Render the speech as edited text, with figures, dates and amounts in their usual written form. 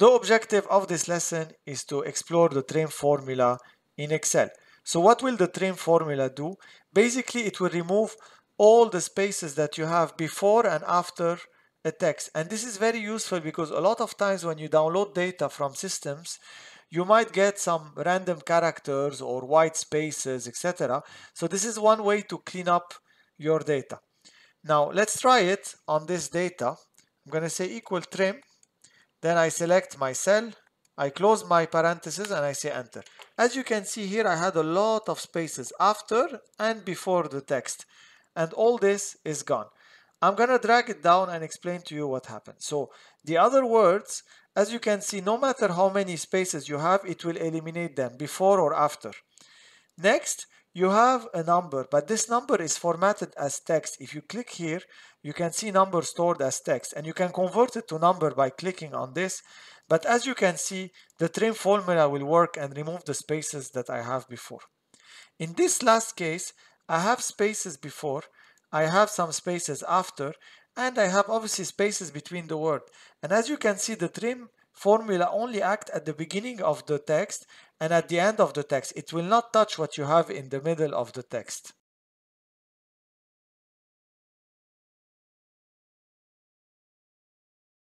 The objective of this lesson is to explore the trim formula in Excel. So what will the trim formula do? Basically, it will remove all the spaces that you have before and after a text. And this is very useful because a lot of times when you download data from systems, you might get some random characters or white spaces, etc. So this is one way to clean up your data. Now let's try it on this data. I'm going to say equal trim. Then I select my cell, I close my parentheses and I say enter. As you can see here, I had a lot of spaces after and before the text, and all this is gone. I'm gonna drag it down and explain to you what happened. So the other words, as you can see, no matter how many spaces you have, it will eliminate them before or after. Next, you have a number, but this number is formatted as text. If you click here, you can see number stored as text, and you can convert it to number by clicking on this. But as you can see, the trim formula will work and remove the spaces that I have before. In this last case, I have spaces before, I have some spaces after, and I have obviously spaces between the word. And as you can see, the trim formula only acts at the beginning of the text and at the end of the text. It will not touch what you have in the middle of the text.